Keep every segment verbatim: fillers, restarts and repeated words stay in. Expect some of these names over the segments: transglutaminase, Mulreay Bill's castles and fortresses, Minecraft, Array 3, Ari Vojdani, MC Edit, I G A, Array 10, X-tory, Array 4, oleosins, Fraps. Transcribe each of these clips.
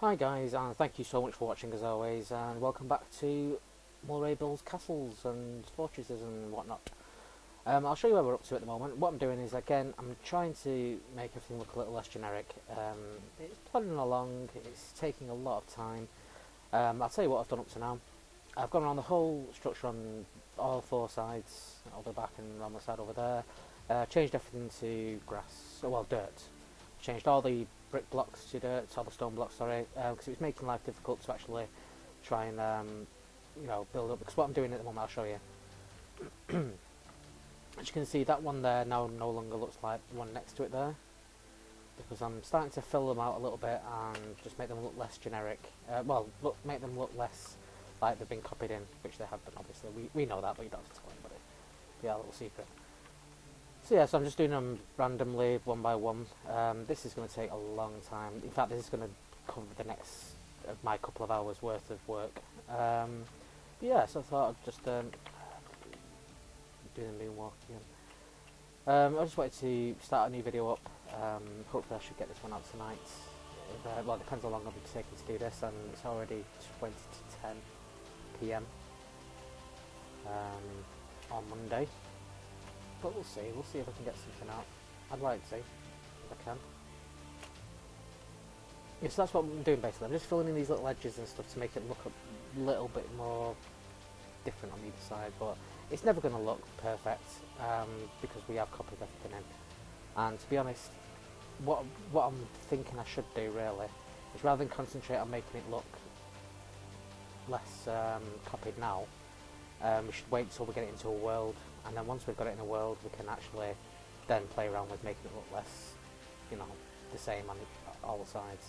Hi guys, and thank you so much for watching as always, and welcome back to Mulreay Bill's Castles and Fortresses and whatnot. Um, I'll show you where we're up to at the moment. What I'm doing is, again, I'm trying to make everything look a little less generic. Um, it's plodding along, it's taking a lot of time. Um, I'll tell you what I've done up to now. I've gone around the whole structure on all four sides, over the back and around the side over there. Uh, changed everything to grass, well, dirt. Changed all the brick blocks to dirt, all the stone blocks, sorry, because uh, it was making life difficult to actually try and, um, you know, build up. Because what I'm doing at the moment, I'll show you. As you can see, that one there now no longer looks like the one next to it there, because I'm starting to fill them out a little bit and just make them look less generic. Uh, well, look, make them look less like they've been copied in, which they have been, obviously. We, we know that, but you don't have to tell anybody. Yeah, a little secret. So yeah, so I'm just doing them randomly, one by one. Um, this is going to take a long time. In fact, this is going to cover the next, uh, my couple of hours worth of work. Um, yeah, so I thought I'd just um, do the moonwalk again. Um, I just wanted to start a new video up. Um, hopefully I should get this one out tonight. If, uh, well, it depends how long I'll be taking to do this, and it's already twenty to ten p m Um, on Monday. But we'll see, we'll see if I can get something out. I'd like to see, if I can. Yeah, so that's what I'm doing basically. I'm just filling in these little edges and stuff to make it look a little bit more different on either side, but it's never going to look perfect, um, because we have copied everything in. And to be honest, what, what I'm thinking I should do really, is rather than concentrate on making it look less um, copied now, um, we should wait until we get it into a world. And then once we've got it in a world, we can actually then play around with making it look less, you know, the same on all sides.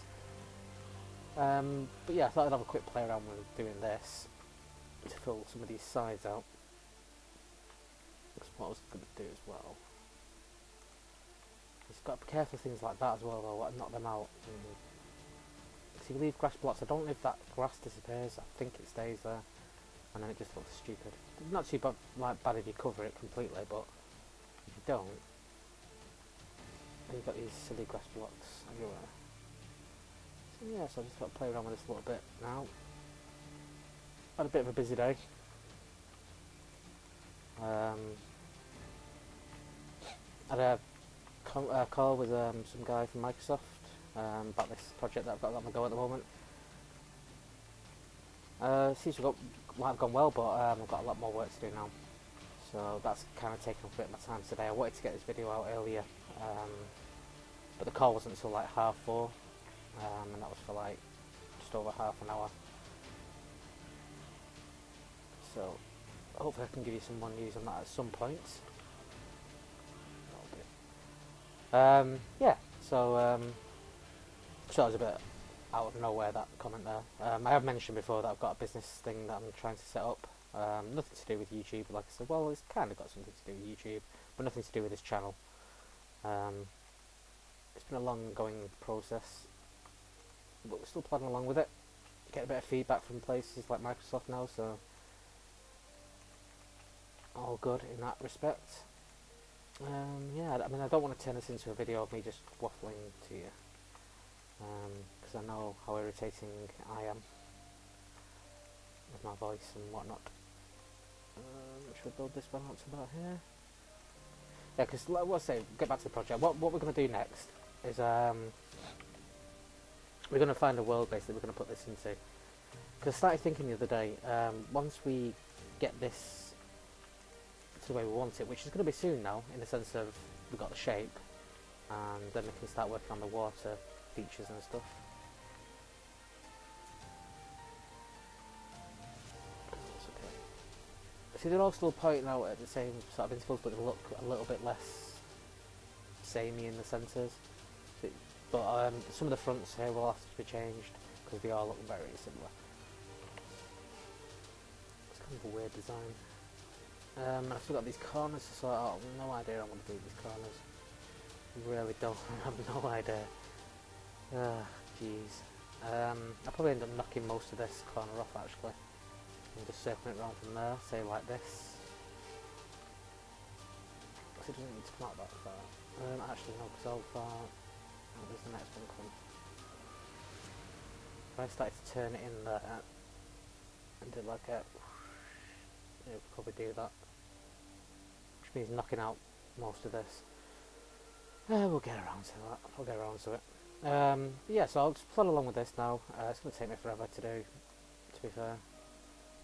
Um, but yeah, I thought I'd have a quick play around with doing this to fill some of these sides out. That's what I was going to do as well. You've got to be careful of things like that as well, though, and knock them out. Mm. See, we leave grass blocks. I don't know if that grass disappears. I think it stays there. And then it just looks stupid. Not too bad, like, bad if you cover it completely, but if you don't, then you've got these silly grass blocks everywhere. So yeah, so I've just got to play around with this a little bit now. Had a bit of a busy day. Um, had a, a call with um, some guy from Microsoft um, about this project that I've got on the go at the moment. Uh, seems to have well, gone well, but um, I've got a lot more work to do now, so that's kind of taken up a bit of my time today. I wanted to get this video out earlier, um, but the call wasn't until like half four, um, and that was for like just over half an hour. So hopefully I can give you some more news on that at some point. Um, yeah, so um, so that was a bit out of nowhere, that comment there. Um, I have mentioned before that I've got a business thing that I'm trying to set up. Um, nothing to do with YouTube, like I said. Well, it's kind of got something to do with YouTube, but nothing to do with this channel. Um, it's been a long going process, but we're still plodding along with it. Get a bit of feedback from places like Microsoft now, so all good in that respect. Um, yeah, I mean, I don't want to turn this into a video of me just waffling to you. Because um, I know how irritating I am with my voice and whatnot. Um, should we build this one out to about here? Yeah, because let's say, get back to the project. What, what we're going to do next is um, we're going to find a world basically we're going to put this into. Because I started thinking the other day, um, once we get this to the way we want it, which is going to be soon now, in the sense of we've got the shape, and then we can start working on the water features and stuff. That's okay. See, they're all still pointing out at the same sort of intervals, but they look a little bit less samey in the centres. But um, some of the fronts here will have to be changed because they all look very similar. It's kind of a weird design. Um, I've still got these corners to sort out. I've no idea I want to do these corners. I really don't. I have no idea. Ah, jeez. Um, I'll probably end up knocking most of this corner off actually. And just circling it round from there, say like this. Because it doesn't need to come out that far. Um, actually no, because how far... Oh, there's the next one coming. if I started to turn it in there and did like a, it would probably do that, which means knocking out most of this. Uh, we'll get around to that, I'll get around to it. Um, yeah, so I'll just plod along with this now. Uh, it's going to take me forever to do, to be fair.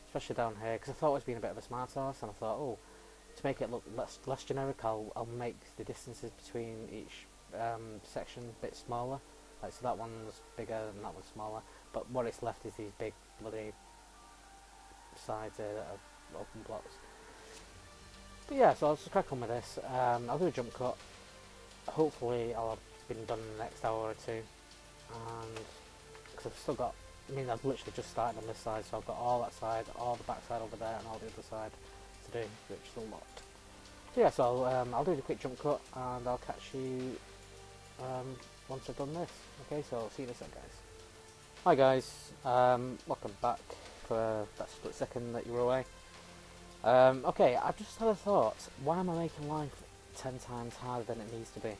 Especially down here, because I thought I was being a bit of a smart-ass, and I thought, oh, to make it look less, less generic, I'll, I'll make the distances between each um, section a bit smaller. Like, so that one's bigger and that one's smaller, but what it's left is these big bloody sides here that are open blocks. But yeah, so I'll just crack on with this. Um, I'll do a jump cut. Hopefully I'll have been done in the next hour or two, and because I've still got, I mean I've literally just started on this side, so I've got all that side, all the back side over there and all the other side to do, which is a lot. So yeah, so I'll, um, I'll do a quick jump cut and I'll catch you um, once I've done this. Okay, so I'll see you in a sec, guys. Hi guys, um, welcome back for that split second that you were away. Um, okay, I've just had a thought, why am I making life ten times harder than it needs to be?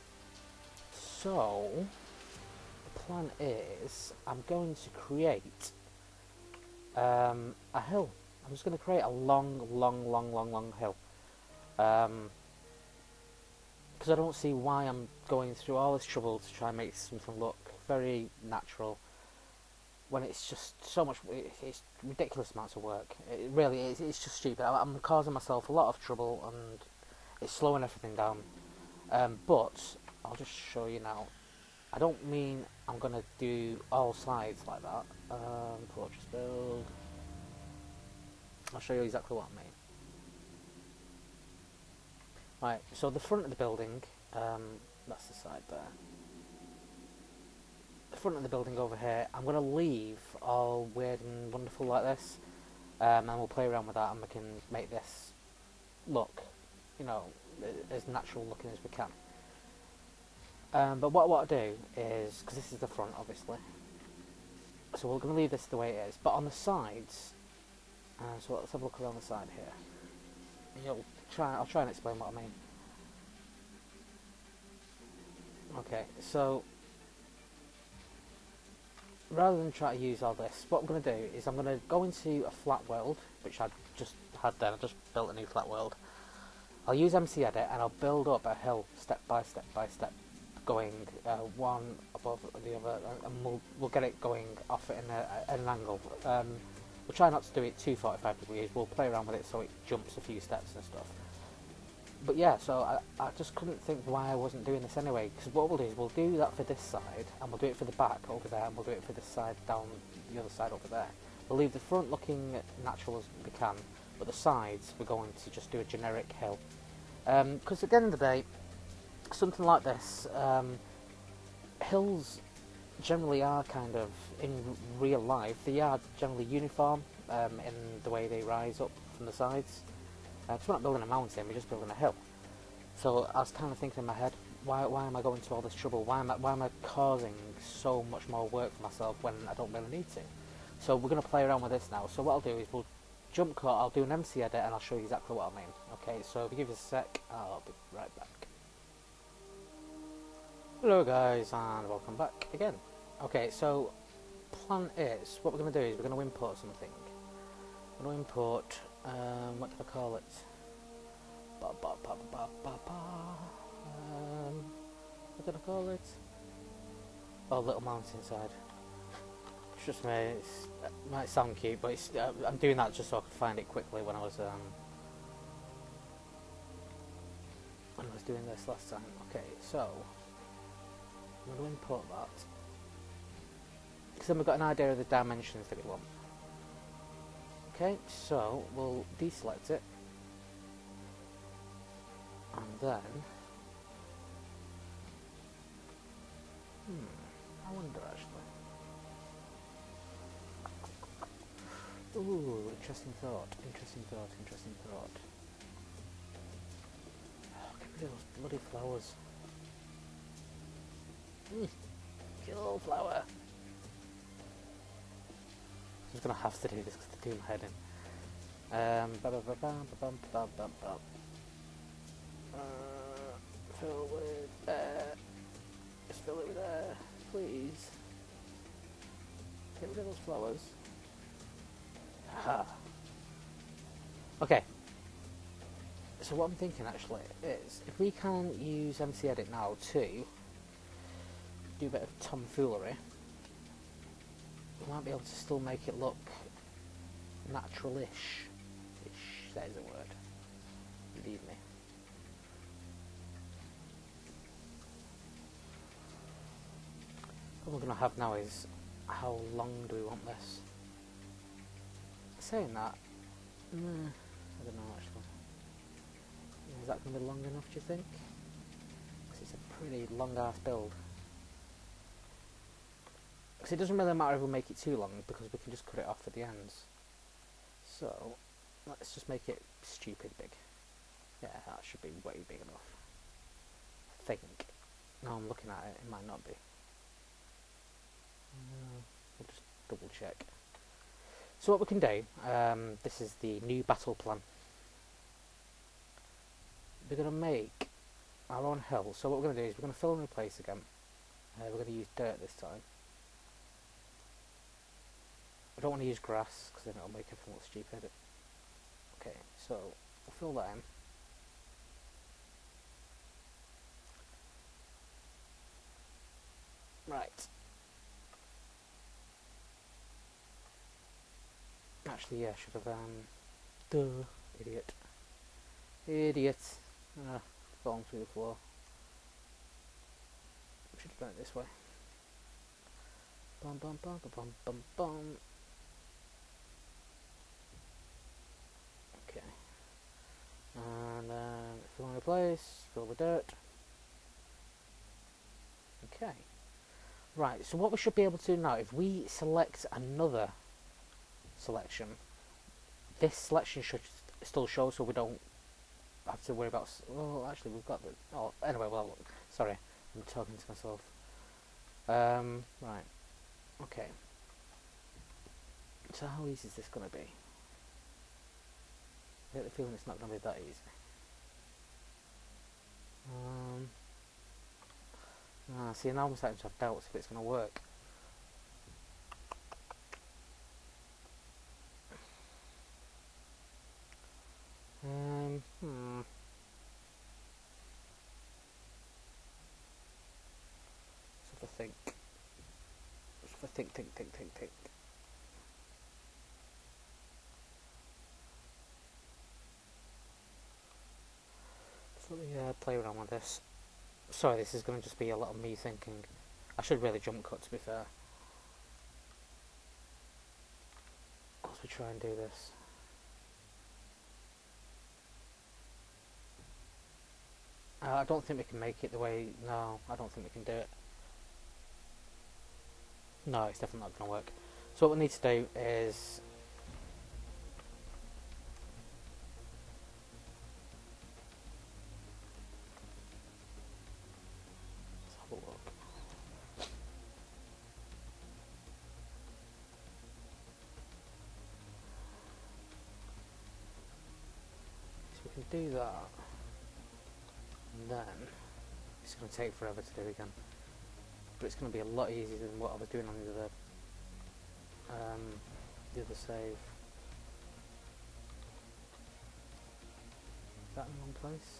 So the plan is I'm going to create um, a hill. I'm just going to create a long long long long long hill, um, because I don't see why I'm going through all this trouble to try and make something look very natural when it's just so much, it's ridiculous amounts of work. It really is, it's just stupid. I'm causing myself a lot of trouble and it's slowing everything down, um, but I'll just show you now. I don't mean I'm going to do all sides like that. Um, fortress build. I'll show you exactly what I mean. Right, so the front of the building, um, that's the side there. The front of the building over here, I'm going to leave all weird and wonderful like this, um, and we'll play around with that and we can make this look, you know, as natural looking as we can. Um, but what, what I do is, because this is the front obviously, so we're going to leave this the way it is, but on the sides, uh, so let's have a look around the side here, and you'll try, I'll try and explain what I mean. Okay, so rather than try to use all this, what I'm going to do is I'm going to go into a flat world, which I just had then, I just built a new flat world. I'll use M C Edit and I'll build up a hill step by step by step, going uh, one above the other, and we'll, we'll get it going off at an, an angle. Um, we'll try not to do it too forty-five degrees, we'll play around with it so it jumps a few steps and stuff. But yeah, so I, I just couldn't think why I wasn't doing this anyway, because what we'll do is we'll do that for this side, and we'll do it for the back over there, and we'll do it for this side down the other side over there. We'll leave the front looking natural as we can, but the sides we're going to just do a generic hill. Because um, at the end of the day, something like this, um, hills generally are kind of, in real life, they are generally uniform um, in the way they rise up from the sides. Because uh, we're not building a mountain, we're just building a hill. So I was kind of thinking in my head, why, why am I going to all this trouble? Why am I, why am I causing so much more work for myself when I don't really need to? So we're going to play around with this now. So what I'll do is we'll jump cut, I'll do an M C Edit and I'll show you exactly what I mean. Okay, so if you give us a sec, I'll be right back. Hello guys, and welcome back again. Okay, so plan is, what we're going to do is we're going to import something. We're going to import, um, what do I call it? Ba, ba, ba, ba, ba, ba. Um, what did I call it? Oh, little mountainside. Trust me, it's, it might sound cute, but it's, uh, I'm doing that just so I could find it quickly when I was um, when I was doing this last time. Okay, so I'm going to import that, because then we've got an idea of the dimensions that we want. Okay, so we'll deselect it, and then, hmm, I wonder actually. Ooh, interesting thought, interesting thought, interesting thought. Oh, get rid of those bloody flowers. Mm. Kill flower. I'm just gonna have to do this because the team heading. Um, ba ba ba ba ba ba ba ba. Uh, fill with air. Just fill it with air, please. Get rid of those flowers. Ha. Okay. So what I'm thinking actually is, if we can use M C Edit now to do a bit of tomfoolery, we might be able to still make it look naturalish. Ish, that is a word. Believe me. What we're going to have now is, how long do we want this? Saying that, mm, I don't know actually. Is that going to be long enough, do you think? Because it's a pretty long-ass build. Because it doesn't really matter if we make it too long, because we can just cut it off at the ends. So, let's just make it stupid big. Yeah, that should be way big enough. I think. Now I'm looking at it, it might not be. Uh, we'll just double check. So what we can do, um, this is the new battle plan. We're going to make our own hill. So what we're going to do is we're going to fill and replace again. Uh, we're going to use dirt this time. We don't want to use grass because then it'll make everything look stupid. Okay, so we'll fill that in. Right. Actually, yeah, I should have, um, duh, idiot. Idiot. Ah, falling through the floor. We should have done it this way. Bum bum bum bum bum bum. Okay. And um, if you want to replace, fill the dirt. Okay. Right, so what we should be able to do now, if we select another selection, this selection should still show, so we don't have to worry about. Well, actually, we've got the. Oh, anyway, well, look. Sorry, I'm talking to myself. Um, right. Okay. So, how easy is this going to be? I get the feeling it's not going to be that easy. Um. Ah, see, now I'm starting to have doubts if it's going to work. Um, hmm. Let's have a think. Let's have a think, think, think, think, think. Just let me uh, play around with this. Sorry, this is going to just be a lot of me thinking. I should really jump cut, to be fair. As we try and do this. Uh, I don't think we can make it the way. No, I don't think we can do it. No, it's definitely not going to work. So what we need to do is let's have a look. So we can do that. And then it's going to take forever to do again, but it's going to be a lot easier than what I was doing on the other, um, the other save. Is that in one place?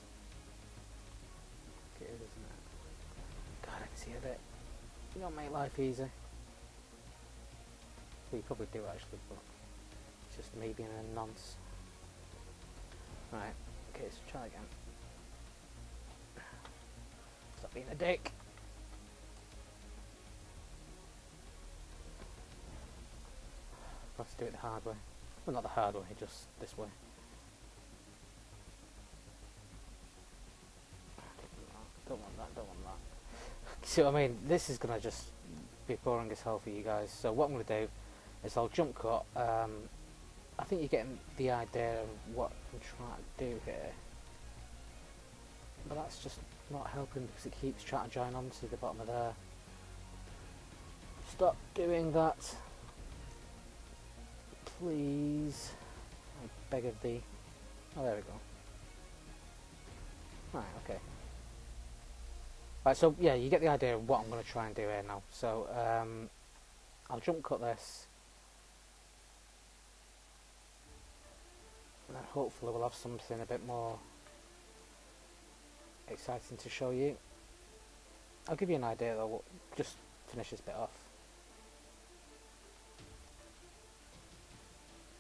It is, isn't it? God, I can see a bit. You don't make life easy. Well, you probably do actually, but it's just me being a nonce. Right. Okay, so try again. Stop being a dick. Let's do it the hard way. Well, not the hard way, just this way. Don't want that, don't want that. See what I mean? This is going to just be boring as hell for you guys. So what I'm going to do is I'll jump cut. Um, I think you're getting the idea of what I'm trying to do here. But that's just not helping because it keeps trying to join onto the bottom of there. Stop doing that, please. I beg of thee. Oh, there we go. Right, okay. Right, so yeah, you get the idea of what I'm going to try and do here now. So um, I'll jump cut this. And then hopefully we'll have something a bit more exciting to show you. I'll give you an idea though, we'll just finish this bit off.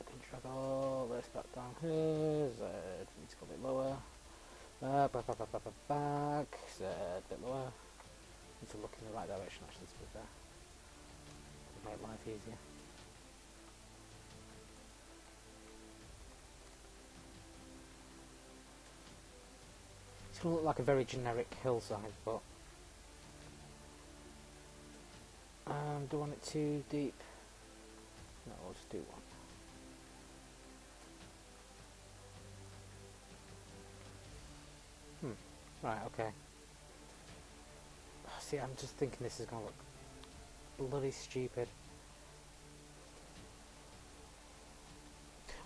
I can drag all this back down here, Z, need to go a bit lower. Uh, back, back, back, back, back, Z, a bit lower. Need to look in the right direction actually to be fair. It'll make life easier. It's going to look like a very generic hillside, but um, do I want it too deep? No, I'll just do one. Hmm, right, okay. See, I'm just thinking this is going to look bloody stupid.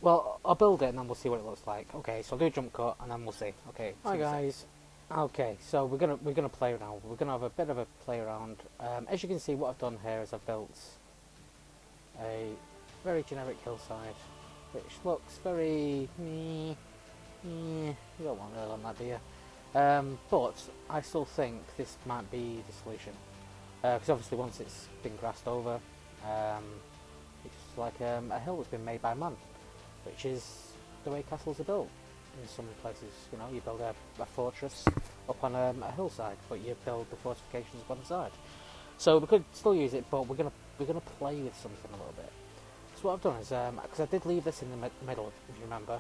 Well, I'll build it and then we'll see what it looks like. Okay, so I'll do a jump cut and then we'll see. Okay. Hi guys. Okay, so we're gonna we're gonna play around. We're gonna have a bit of a play around. Um, as you can see, what I've done here is I've built a very generic hillside, which looks very meh. You don't want to on that, do you? Um, but I still think this might be the solution because uh, obviously once it's been grassed over, um, it's like um, a hill that's been made by man. Which is the way castles are built. In some places, you know, you build a, a fortress up on um, a hillside, but you build the fortifications on the side. So we could still use it, but we're gonna we're gonna play with something a little bit. So what I've done is, because um, I did leave this in the mi middle, if you remember,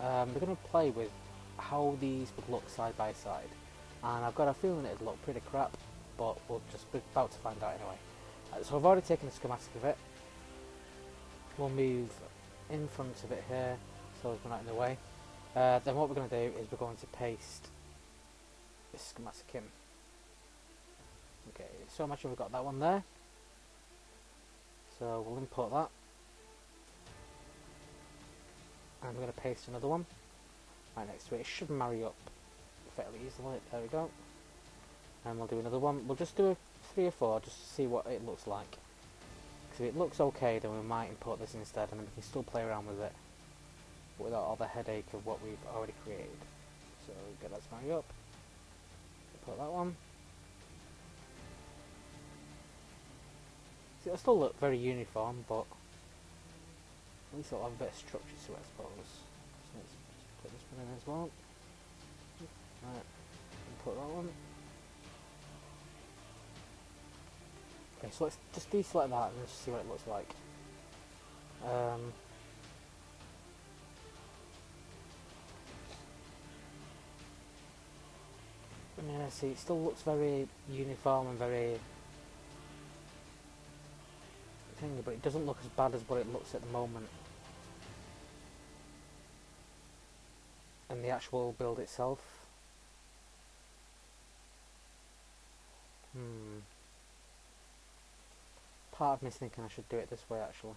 um, we're gonna play with how these would look side by side. And I've got a feeling it'd look pretty crap, but we'll just we're about to find out anyway. Uh, so I've already taken a schematic of it. We'll move in front of it here, so it's not in the way. Uh, then what we're going to do is we're going to paste this schematic in. Okay, so imagine we've got that one there. So we'll import that. And we're going to paste another one right next to it. It should marry up fairly easily. There we go. And we'll do another one. We'll just do a three or four just to see what it looks like. Because if it looks okay, then we might import this instead, and then we can still play around with it without all the headache of what we've already created. So get that smarted up. Import that one. See, it'll still look very uniform, but at least it'll have a bit of structure to it, I suppose. So let's just put this one in as well. Right, import that one. Okay, so let's just deselect that and just see what it looks like. Um, yeah, see, it still looks very uniform and very thingy, but it doesn't look as bad as what it looks at the moment. And the actual build itself. Hmm. Part of me is thinking I should do it this way actually.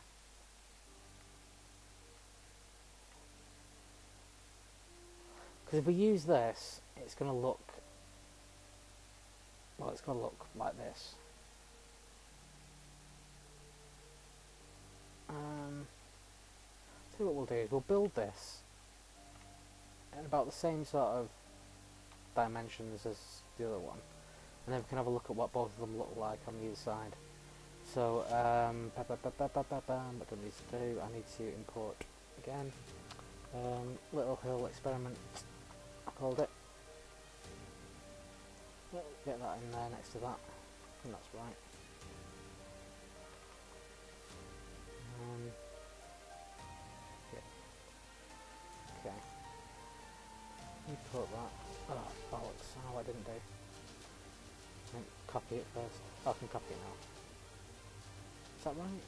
Because if we use this, it's going to look, well, it's going to look like this. Um, so what we'll do is we'll build this in about the same sort of dimensions as the other one, and then we can have a look at what both of them look like on either side. So, um, ba -ba -ba -ba -ba -ba -bam. What do I need to do? I need to import again. Um, little hill experiment, I called it. Get that in there next to that. I think that's right. Um, yeah. Okay. Import that. Oh, bollocks. Oh, I didn't do. I didn't copy it first. Oh, I can copy it now. Is that right?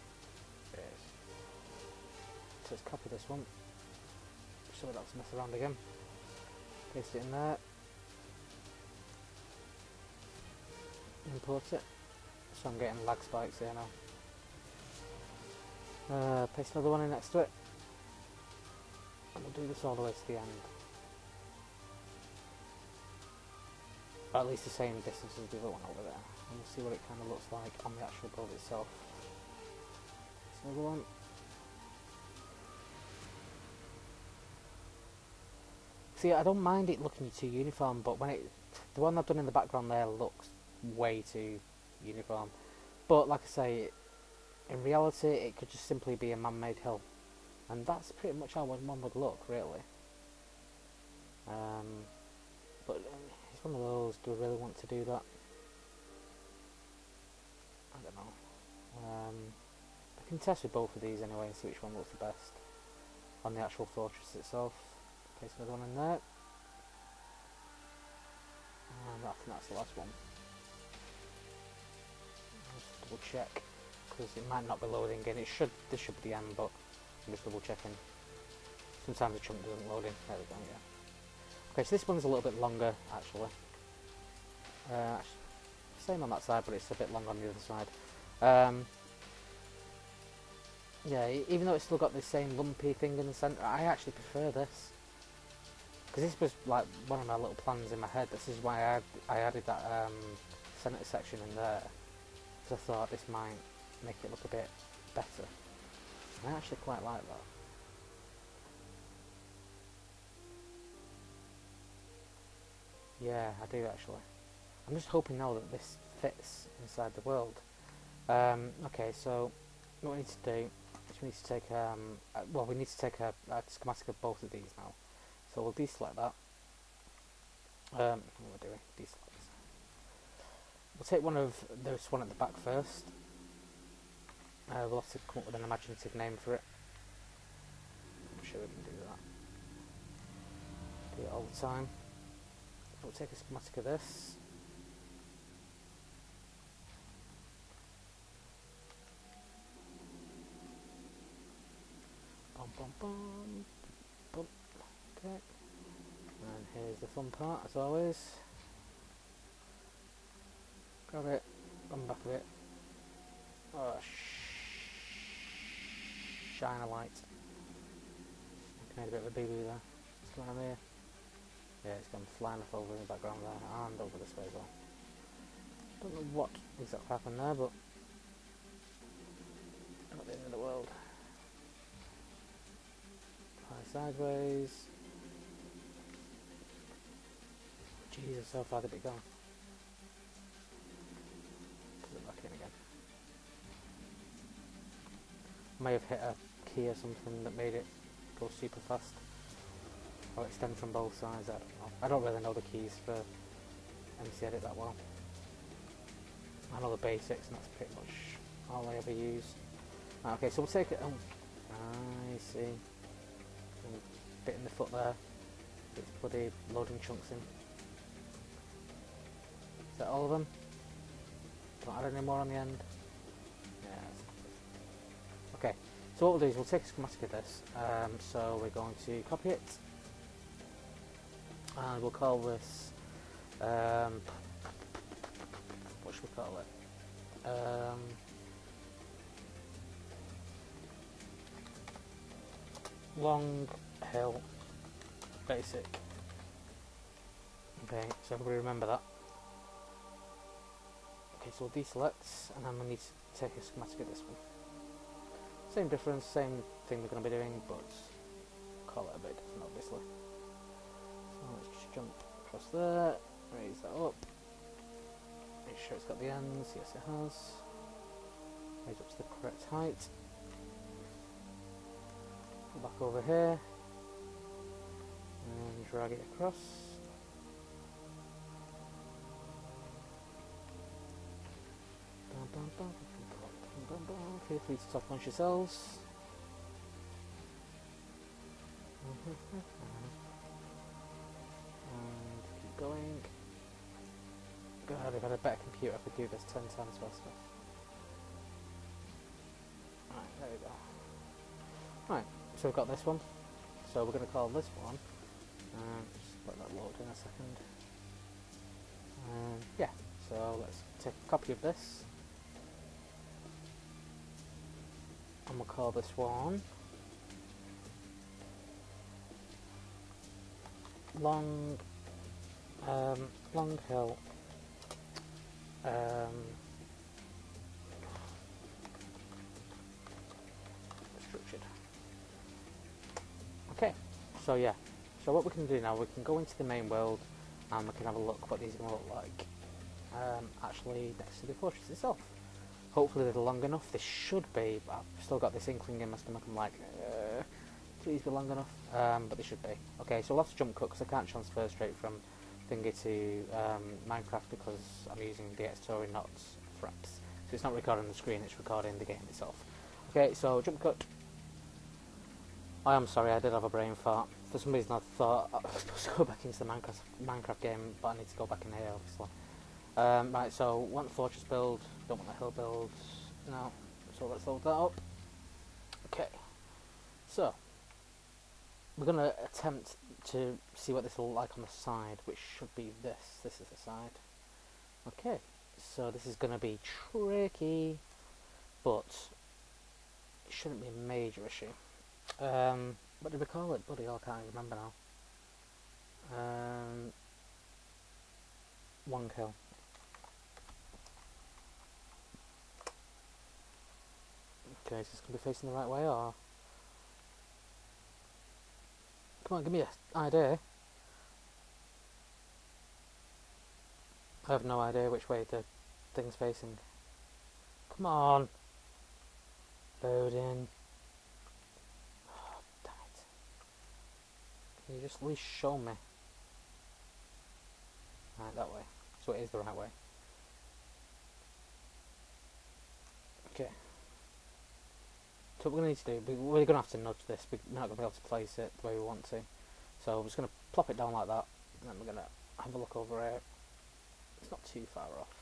It is. So let's copy this one. So we don't have to mess around again. Paste it in there. Import it. So I'm getting lag spikes here now. Uh, paste another one in next to it. And we'll do this all the way to the end. Or at least the same distance as the other one over there. And we'll see what it kind of looks like on the actual build itself. Another one. See, I don't mind it looking too uniform, but when it, the one I've done in the background there looks way too uniform. But like I say, in reality, it could just simply be a man-made hill, and that's pretty much how one would look, really. Um, but it's one of those. Do I really want to do that? I don't know. Um, I can test with both of these anyway and see which one looks the best on the actual fortress itself. Place another one in there. And I think that's the last one. Just double check, because it might not be loading in. It should, this should be the end, but I'm just double checking. Sometimes the chunk doesn't load in. There we go, yeah. Okay, so this one's a little bit longer, actually. Uh, same on that side, but it's a bit longer on the other side. Um, yeah, even though it's still got the same lumpy thing in the centre, I actually prefer this. Because this was like one of my little plans in my head. This is why I, had, I added that um, centre section in there. Because I thought this might make it look a bit better. And I actually quite like that. Yeah, I do actually. I'm just hoping now that this fits inside the world. Um, okay, so what we need to do is we need to take um, uh, well, we need to take a, a schematic of both of these now. So we'll deselect that. Um, what do we deselect? We'll take one of this one at the back first. Uh, we'll have to come up with an imaginative name for it. I'm sure we can do that. Do it all the time. We'll take a schematic of this. Bum, bum, bum, bum. Okay. And here's the fun part, as always. Grab it, run back with it. Oh, sh shine a light. I made a bit of a boo-boo there. What's going on here? Yeah, it's gone flying off over in the background there, and over this way as well. Don't know what exactly happened there, but not the end of the world. Fly sideways. Jesus, how far did it go? Put it back in again. May have hit a key or something that made it go super fast. Or extend from both sides, I don't know. I don't really know the keys for M C Edit that well. I know the basics, and that's pretty much all I ever use. Right, okay, so we'll take it. Oh, I see. A bit in the foot there. It's bloody loading chunks in. Is that all of them? Don't add any more on the end. Yeah. Okay, so what we'll do is we'll take a schematic of this. Um, so we're going to copy it. And we'll call this, um, what should we call it? Um, long hill basic. Okay, so everybody remember that. Okay, so we'll deselect, and then we need to take a schematic of this one. Same difference, same thing we're going to be doing, but call it a bit different, obviously. Let's just jump across there, raise that up, make sure it's got the ends, yes it has, raise up to the correct height, come back over here, and drag it across, feel free to top punch yourselves. Going. God, if I had a better computer, I could do this ten times faster. Right, there we go. Right, so we've got this one. So we're going to call this one. Um, just let that load in a second. Um, yeah, so let's take a copy of this. And we'll call this one Long. Um, long hill, um, structured. Okay, so yeah, so what we can do now, we can go into the main world and we can have a look what these are going to look like um, actually next to the fortress itself. Hopefully they're long enough. They should be, but I've still got this inkling in my stomach. I'm like, uh, please be long enough, um, but they should be. Okay, so I'll have to jump cut because I can't transfer straight from Thingy to um, Minecraft because I'm using the X-tory, not Fraps. So it's not recording the screen, it's recording the game itself. Okay, so jump cut. I am sorry, I did have a brain fart. For some reason I thought I was supposed to go back into the Minecraft, Minecraft game, but I need to go back in here, obviously. Um, right, so want the fortress build, don't want the hill build, no, so let's load that up. Okay, so we're going to attempt to see what this will look like on the side, which should be this. This is the side. Okay, so this is going to be tricky, but it shouldn't be a major issue. Um, what did we call it? Bloody hell, I can't remember now. Um, one kill. Okay, is this going to be facing the right way, or...? Come on, give me an idea. I have no idea which way the thing's facing. Come on! Load in. Oh, damn it. Can you just at least show me? Right, that way. So it is the right way. Okay. So what we're going to need to do, we're going to have to nudge this, we're not going to be able to place it the way we want to. So I'm just going to plop it down like that, and then we're going to have a look over here. It's not too far off,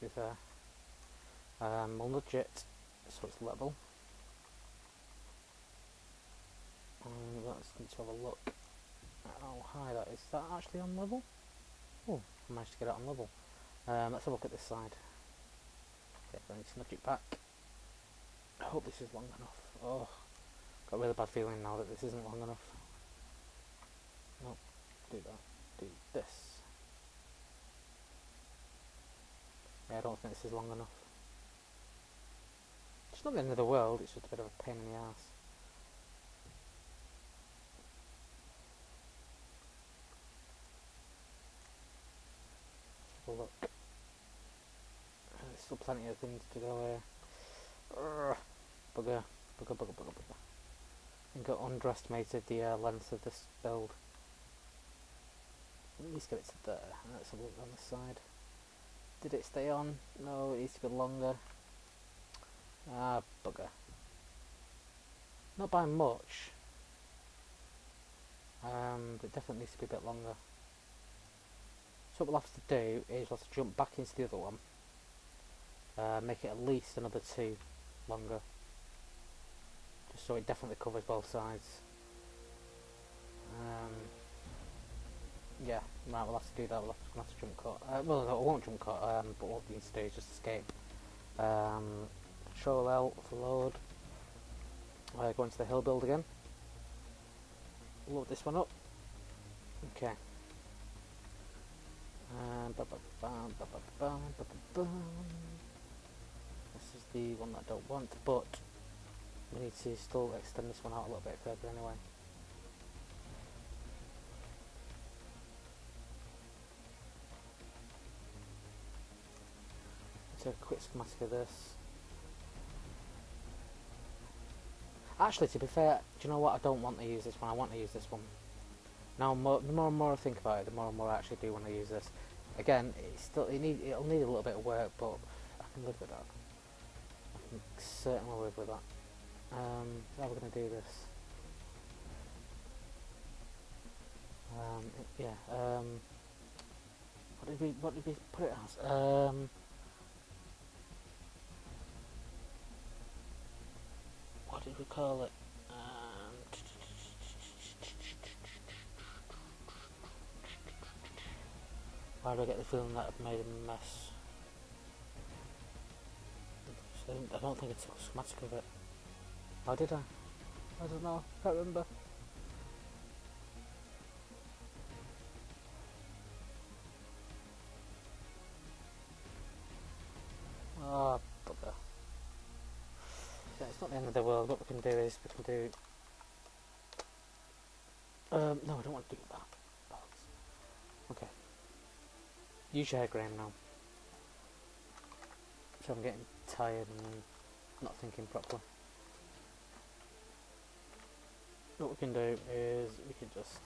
to be fair. Um, we'll nudge it so it's level. And let's need to have a look at how high that is. Is that actually on level? Oh, I managed to get it on level. Um, let's have a look at this side. Okay, I need to nudge it back. I hope this is long enough. Oh, got a really bad feeling now that this isn't long enough. No, do that. Do this. Yeah, I don't think this is long enough. It's not the end of the world, it's just a bit of a pain in the ass. Let's have a look. There's still plenty of things to go here. Bugger, bugger, bugger, bugger, bugger. I think I underestimated the uh, length of this build. At least get it to there. Let's have a look on this side. Did it stay on? No, it needs to be longer. Ah, bugger. Not by much. Um, but it definitely needs to be a bit longer. So what we'll have to do is we'll have to jump back into the other one. Uh, make it at least another two longer, just so it definitely covers both sides. Um, yeah, right, we'll have to do that. We'll have to, we'll have to jump cut. Uh, well, no, I won't jump cut, um, but what we need to do is just escape. Um, control L for load. Uh, go into the hill build again. Load this one up. Okay. Um, ba -ba -ba -ba -ba -ba -ba -ba -ba. This is the one that I don't want, but we need to still extend this one out a little bit further anyway. Let's take a quick schematic of this. Actually, to be fair, do you know what? I don't want to use this one, I want to use this one. Now, more, the more and more I think about it, the more and more I actually do want to use this. Again, it's still, it need, it'll need a little bit of work, but I can live with that. I can certainly live with that. Um, how we're going to do this? Um, yeah. Um, what did we? What did we put it as? Um, what did we call it? Why do I get the feeling that I've made a mess? So I don't think it's a schematic of it. How did I? I don't know, I can't remember. Ah, oh, bugger. Yeah, it's not the end of the world. well, what we can do is we can do... Um, no, I don't want to do that. Okay. Use your hair, Graham, now. So I'm getting tired and not thinking properly. What we can do is we can just...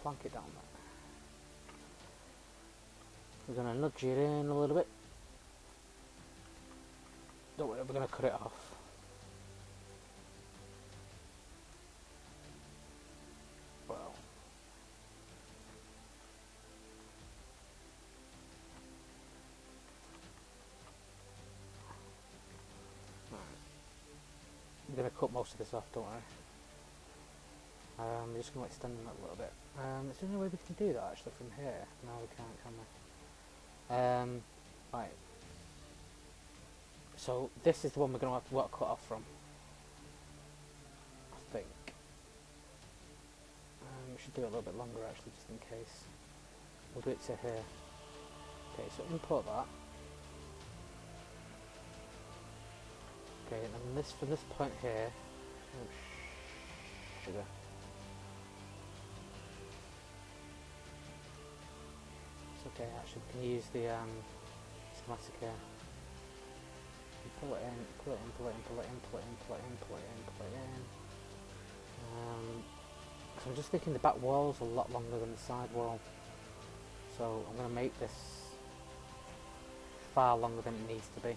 plonk it down there. We're going to nudge it in a little bit. Don't worry, we're going to cut it off. Well. Right. I'm going to cut most of this off, don't worry. Um, I'm just going to let it stand in that little bit. Um, is there any way we can do that actually from here? No, we can't, can we? Um, right. So this is the one we're going to have to work cut off from, I think. Um, we should do it a little bit longer actually, just in case. We'll do it to here. Okay, so import that. Okay, and then this from this point here. Oh, sugar. It's okay. Actually, we can use the um, schematic here. Pull it in, pull it in, pull it in, pull it in, pull it in, pull it in, pull it in, pull it in. Um, so I'm just thinking the back wall's a lot longer than the side wall. So I'm going to make this far longer than it needs to be.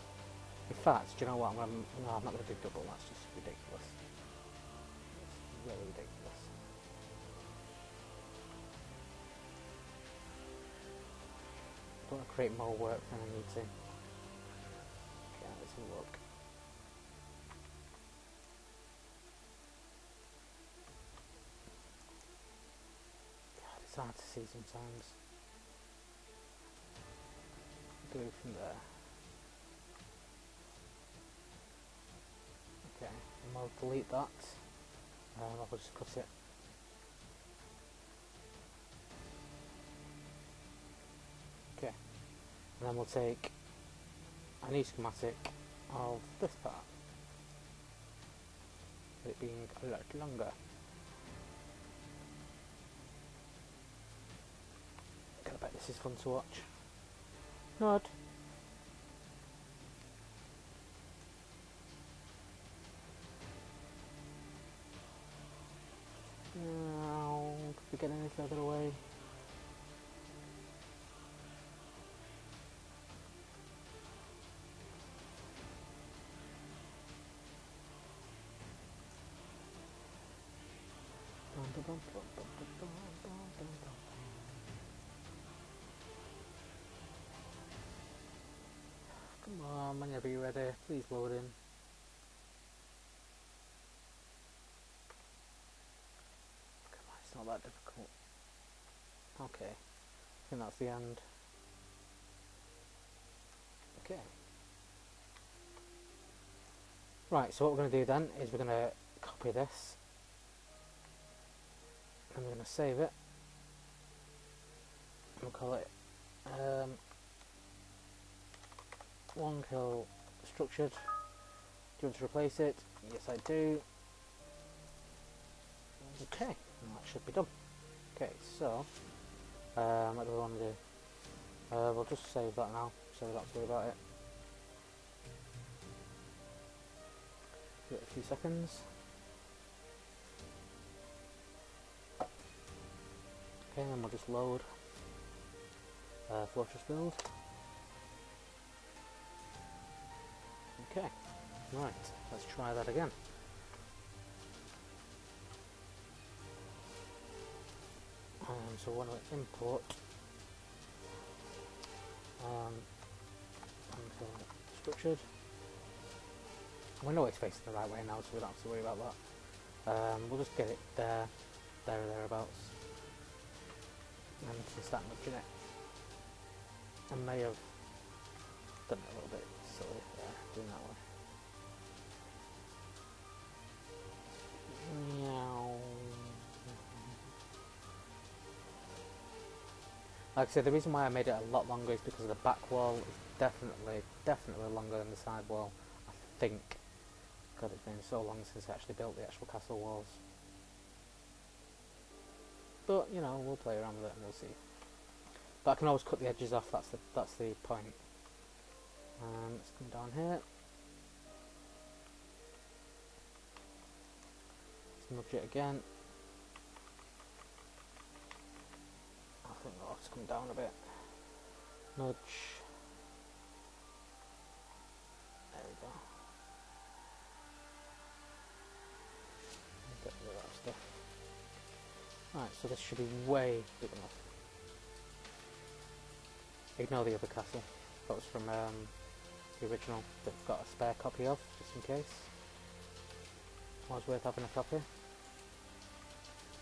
In fact, do you know what, I'm, gonna, no, I'm not going to do double, that's just ridiculous. It's really ridiculous. I don't want to create more work than I need to. Look. God, it's hard to see sometimes. Do it from there. Okay, and I'll delete that. And I'll just cut it. Okay, and then we'll take a new schematic of this part, it being a lot longer. I bet this is fun to watch. Nod. Now, could we get any further away? Come on, whenever you're ready, please load in. Come on, it's not that difficult. Okay, I think that's the end. Okay. Right, so what we're going to do then is we're going to copy this. I'm going to save it. We'll call it um, Long Hill Structured. Do you want to replace it? Yes, I do. Okay, that should be done. Okay, so um, what do we want to do? Uh, we'll just save that now, so we don't have to worry about it. Give it a few seconds. Okay, then we'll just load uh, fortress build. Okay, right, let's try that again. Um, so when we import um, structured, we know it's facing the right way now, so we don't have to worry about that. Um, we'll just get it there, there or thereabouts. And we can start nudging it. I may have done it a little bit silly there, doing that one. Like I said, the reason why I made it a lot longer is because the back wall is definitely, definitely longer than the side wall, I think. God, it's been so long since I actually built the actual castle walls. But, you know, we'll play around with it and we'll see. But I can always cut the edges off, that's the, that's the point. Um, let's come down here. Let's nudge it again. I think I'll have to come down a bit. Nudge. There we go. Get rid of that stuff. Right, so this should be way big enough. Ignore the other castle. That was from um, the original that I've got a spare copy of, just in case. Always worth having a copy.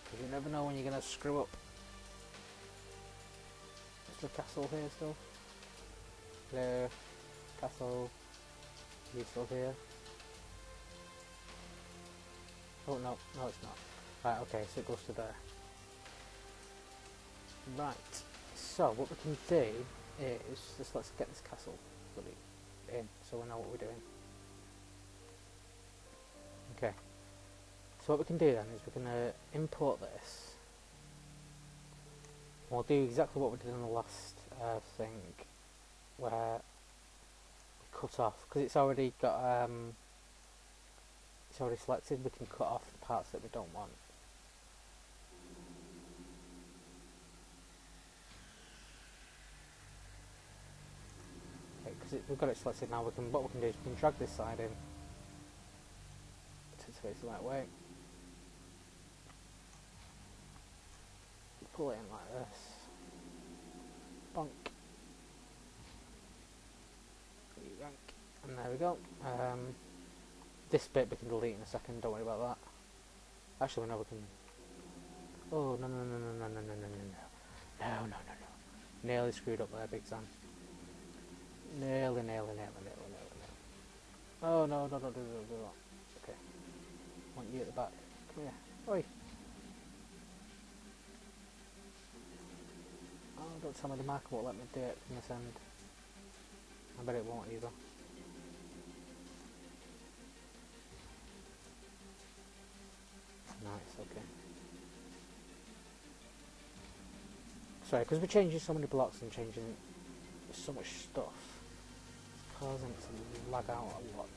Because you never know when you're going to screw up. Is there a castle here still? There. Castle. Are you still here? Oh no, no it's not. Right, okay, so it goes to there. Right. So what we can do is just let's get this castle really in so we know what we're doing. Okay. So what we can do then is we're going to import this. We'll do exactly what we did in the last uh, thing where we cut off because it's already got um, it's already selected. We can cut off the parts that we don't want. It, we've got it selected now. We can what we can do is we can drag this side in to face the right way. Pull it in like this. Bonk. And there we go. Um, this bit we can delete in a second. Don't worry about that. Actually, no, we can. Oh no no no no no no no no no no no no no! Nearly screwed up there, big Sam. Nearly, nearly, nearly, nearly, nearly, nearly. Oh no, no, no, do no, no, no. Okay. Want you at the back. Come here. Oi. Oh, don't tell me the marker won't let me do it from this end. I bet it won't either. Nice, okay. Sorry, because we're changing so many blocks and changing so much stuff. Causing it to lag out a lot.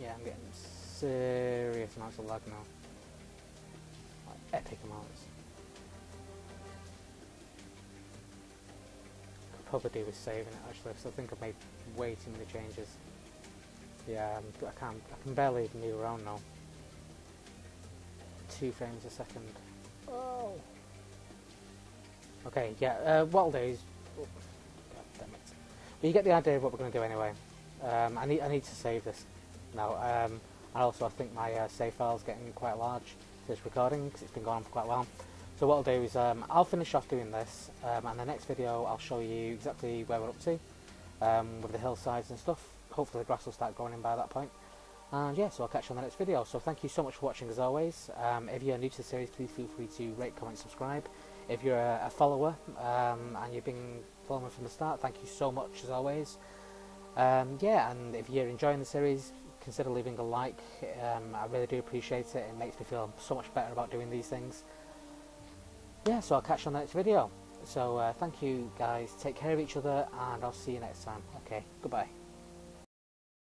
Yeah, I'm getting serious amounts of lag now. Like epic amounts. Could probably do with saving it actually, because I think I've made way too many changes. Yeah, I'm, I can't. I can barely move around now. Two frames a second. Oh. Okay. Yeah. Uh, what I'll do is. Oh. But you get the idea of what we're going to do anyway. Um, I need I need to save this now. Um, and also I think my uh, save file is getting quite large for this recording because it's been going on for quite a while. So what I'll do is um, I'll finish off doing this, um, and the next video I'll show you exactly where we're up to um, with the hillsides and stuff. Hopefully the grass will start growing in by that point. And yeah, so I'll catch you on the next video. So thank you so much for watching as always. Um, if you're new to the series, please feel free to rate, comment, subscribe. If you're a, a follower um, and you've been following from the start, thank you so much as always. Um, yeah, and if you're enjoying the series, consider leaving a like. Um, I really do appreciate it. It makes me feel so much better about doing these things. Yeah, so I'll catch you on the next video. So uh, thank you guys. Take care of each other and I'll see you next time. Okay, goodbye.